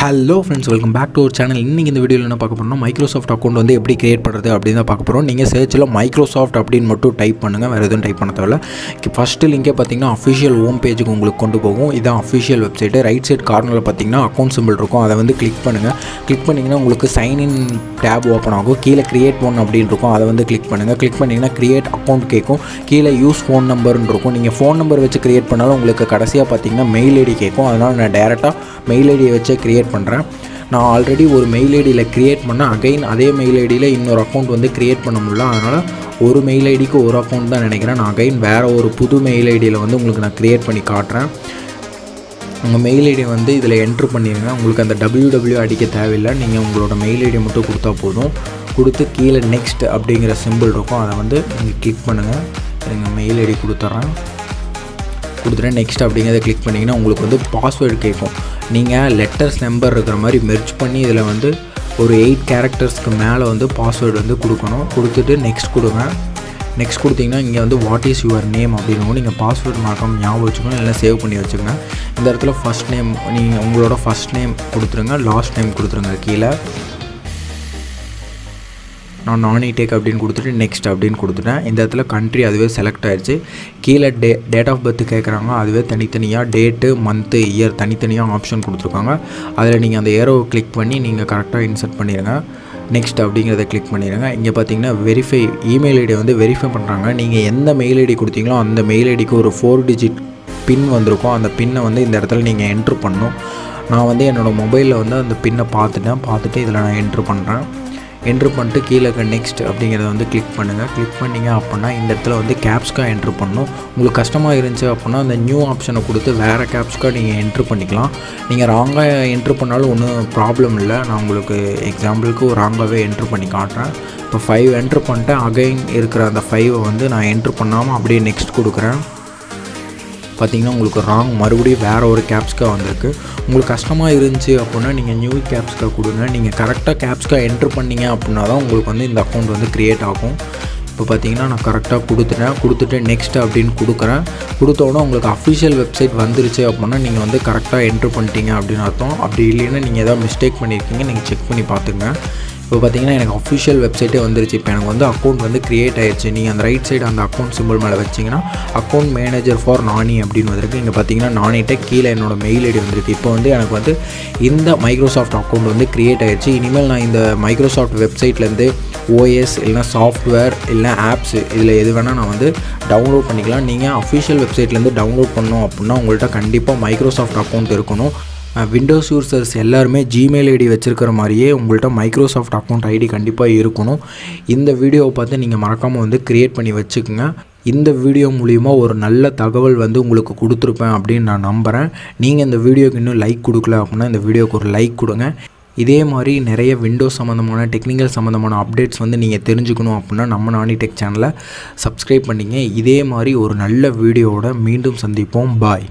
Hello friends, welcome back to our channel. In this video we will see Microsoft account on the எப்படி create பண்றது அப்படி தான் பார்க்க போறோம். நீங்க searchல Microsoft அப்படினு மட்டும் டைப் பண்ணுங்க. வேற எதுவும் டைப் பண்ண தேவையில்ல. First link பாத்தீங்கன்னா official home page க்கு உங்களுக்கு கொண்டு போகும். இதான் official website. Right side cornerல பாத்தீங்கன்னா account symbol இருக்கும். அதை வந்து click பண்ணுங்க. Click பண்ணீங்கன்னா உங்களுக்கு sign in tab open ஆகும். கீழ create one அப்படி இருக்கும். அதை வந்து click பண்ணுங்க. Click பண்ணீங்கன்னா create account கேக்கும். கீழ use phone number ன்னு இருக்கும். நீங்க phone number வெச்சு create பண்ணாலும் உங்களுக்கு கடைசியா பாத்தீங்கன்னா mail ID கேக்கும். அதனால நான் டைரக்டா mail ID வெச்சு create பண்றேன். நான் ஆல்ரெடி ஒரு மெயில் ஐடில கிரியேட் பண்ண அகைன் அதே மெயில் ஐடில இன்னொரு அக்கவுண்ட் வந்து கிரியேட் பண்ண முடியல. அதனால ஒரு மெயில் ஐடிக்கு ஒரு அக்கவுண்ட் தான் நினைக்கிறேன். நான் அகைன் வேற ஒரு புது மெயில் ஐடில வந்து உங்களுக்கு நான் கிரியேட் பண்ணி காட்றேன். உங்க மெயில் ஐடி வந்து இதில என்டர் பண்ணிருங்க. உங்களுக்கு அந்த www அடிக்க தேவையில்லை. நீங்க உங்களோட மெயில் ஐடி மட்டும் கொடுத்தா போதும். கொடுத்து கீழ நெக்ஸ்ட் அப்படிங்கற சிம்பிள் இருக்கும். அத வந்து நீங்க கிளிக் பண்ணுங்க. எங்க மெயில் ஐடி கொடுத்துறேன். கொடுத்துறேன் நெக்ஸ்ட் அப்படிங்கறத கிளிக் பண்ணீங்கன்னா உங்களுக்கு வந்து பாஸ்வேர்ட் கேக்கும். நீங்க லெட்டர்ஸ் நம்பர் இருக்குற மாதிரி மெர்ஜ் பண்ணி இதல வந்து ஒரு 8 charactersக்கு மேல வந்து பாஸ்வேர்ட் வந்து கொடுக்கணும். கொடுத்துட்டு நெக்ஸ்ட் கொடுங்க. நெக்ஸ்ட் கொடுத்தீங்கன்னா இங்க வந்து வாட் இஸ் யுவர் நேம் அப்படினு நீங்க பாஸ்வேர்ட் மார்க்கம் ஞாபகம் வச்சுக்கணும். இல்ல சேவ் பண்ணி வச்சுக்கங்க. இந்த இடத்துல ஃபர்ஸ்ட் நேம் நீங்க உங்களோட ஃபர்ஸ்ட் நேம் கொடுத்துருங்க. லாஸ்ட் நேம் கொடுத்துருங்க. கீழ நான் நானி டேக் அப்படினு கொடுத்துட்டு நெக்ஸ்ட் அப்படினு கொடுத்துட்டேன். இந்த இடத்துல कंट्री அதுவே செலக்ட் ஆயிருச்சு. கீழ டேட் ஆஃப் பர்த் கேக்குறாங்க. அதுவே தனித்தனியா டேட், மந்த், இயர் தனித்தனியா ஆப்ஷன் கொடுத்திருக்காங்க. அதுல நீங்க அந்த ஏரோவை கிளிக் பண்ணி நீங்க கரெக்ட்டா இன்சர்ட் பண்ணிடுங்க. நெக்ஸ்ட் அப்படிங்கறதை கிளிக் பண்ணிடுங்க. இங்க பாத்தீங்கன்னா வெரிஃபை ஈமெயில் ஐடி வந்து வெரிஃபை பண்றாங்க. நீங்க எந்த மெயில் ஐடி கொடுத்தீங்களோ அந்த மெயில் ஐடிக்கு ஒரு 4 டிஜிட் பின் வந்திருக்கும். அந்த பின்னை வந்து இந்த இடத்துல நீங்க என்டர் பண்ணனும். நான் வந்து என்னோட மொபைல்ல வந்து அந்த பின்னை பார்த்துட்டு இதல நான் என்டர் பண்றேன். என்ட்ரு பண்ணிட்டு கீழே நெக்ஸ்ட் அப்படிங்கிறத வந்து கிளிக் பண்ணுங்கள். கிளிக் பண்ணிங்க அப்படின்னா இந்த இடத்துல வந்து கேப்ஸ்க்காக என்ட்ரு பண்ணணும். உங்களுக்கு கஷ்டமாக இருந்துச்சு அப்படின்னா அந்த நியூ ஆப்ஷனை கொடுத்து வேறு கேப்ஸ்க்காக நீங்கள் என்ட்ரு பண்ணிக்கலாம். நீங்கள் ராங்காக என்ட்ரு பண்ணாலும் ஒன்றும் ப்ராப்ளம் இல்லை. நான் உங்களுக்கு எக்ஸாம்பிளுக்கு ராங்காகவே என்ட்ரு பண்ணி காட்டுறேன். இப்போ 5 என்ட்ரு பண்ணிட்டு அகைன் இருக்கிற அந்த 5 வந்து நான் என்ட்ரு பண்ணாமல் அப்படியே நெக்ஸ்ட் கொடுக்குறேன். பார்த்தீங்கன்னா உங்களுக்கு ராங் மறுபடியும் வேறு ஒரு கேப்ஸ்க்காக வந்திருக்கு. உங்களுக்கு கஷ்டமாக இருந்துச்சு அப்படின்னா நீங்கள் நியூ கேப்ஸ்க்காக கொடுங்க. நீங்கள் கரெக்டாக கேப்ஸ்க்காக என்ட்ரு பண்ணிங்க அப்படின்னா தான் உங்களுக்கு வந்து இந்த அக்கௌண்ட் வந்து க்ரியேட் ஆகும். இப்போ பார்த்தீங்கன்னா நான் கரெக்டாக கொடுத்துட்டேன். கொடுத்துட்டு நெக்ஸ்ட் அப்படின்னு கொடுக்குறேன். கொடுத்தோன்னா உங்களுக்கு அஃபிஷியல் வெப்சைட் வந்துருச்சு அப்படின்னா நீங்கள் வந்து கரெக்டாக என்ட்ரு பண்ணிட்டீங்க அப்படின்னு அர்த்தம். அப்படி இல்லைன்னா நீங்கள் எதாவது மிஸ்டேக் பண்ணியிருக்கீங்க நீங்கள் செக் பண்ணி பார்த்துங்க. இப்போ பார்த்தீங்கன்னா எனக்கு அஃபிஷியல் வெப்சைட்டே வந்துருச்சு. இப்போ எனக்கு வந்து அக்கௌண்ட் வந்து க்ரியேட் ஆயிடுச்சு. நீங்கள் அந்த ரைட் சைடு அந்த அக்கௌண்ட் சிம்பிள் மேலே வச்சிங்கன்னா அக்கௌண்ட் மேனேஜர் ஃபார் நானி அப்படின்னு வந்திருக்கு. இங்கே பார்த்தீங்கன்னா நானிட்ட கீழே என்னோட மெயில் ஐடி வந்திருக்கு. இப்போ வந்து எனக்கு வந்து இந்த மைக்ரோசாஃப்ட் அக்கௌண்ட் வந்து க்ரியேட் ஆயிடுச்சு. இனிமேல் நான் இந்த மைக்ரோசாஃப்ட் வெப்சைட்லேருந்து ஓஎஸ் இல்லைனா சாஃப்ட்வேர் இல்லைனா ஆப்ஸ் இதில் எது வேணால் நான் வந்து டவுன்லோட் பண்ணிக்கலாம். நீங்கள் அஃபிஷியல் வெப்சைட்லேருந்து டவுன்லோட் பண்ணணும் அப்படின்னா உங்கள்கிட்ட கண்டிப்பாக மைக்ரோசாஃப்ட் அக்கௌண்ட் இருக்கணும். விண்டோஸ் யூசர்ஸ் எல்லாருமே ஜிமெயில் ஐடி வச்சுருக்கிற மாதிரியே உங்கள்கிட்ட மைக்ரோசாஃப்ட் அக்கௌண்ட் ஐடி கண்டிப்பாக இருக்கணும். இந்த வீடியோவை பார்த்து நீங்கள் மறக்காமல் வந்து க்ரியேட் பண்ணி வச்சுக்கோங்க. இந்த வீடியோ மூலிமா ஒரு நல்ல தகவல் வந்து உங்களுக்கு கொடுத்துருப்பேன் அப்படின்னு நான் நம்புகிறேன். நீங்கள் இந்த வீடியோக்கு இன்னும் லைக் கொடுக்கல அப்படின்னா இந்த வீடியோக்கு ஒரு லைக் கொடுங்க. இதே மாதிரி நிறைய விண்டோஸ் சம்மந்தமான டெக்னிக்கல் சம்மந்தமான அப்டேட்ஸ் வந்து நீங்கள் தெரிஞ்சுக்கணும் அப்படின்னா நம்ம நானி டெக் சேனலை சப்ஸ்கிரைப் பண்ணிங்க. இதே மாதிரி ஒரு நல்ல வீடியோவோட மீண்டும் சந்திப்போம். பாய்.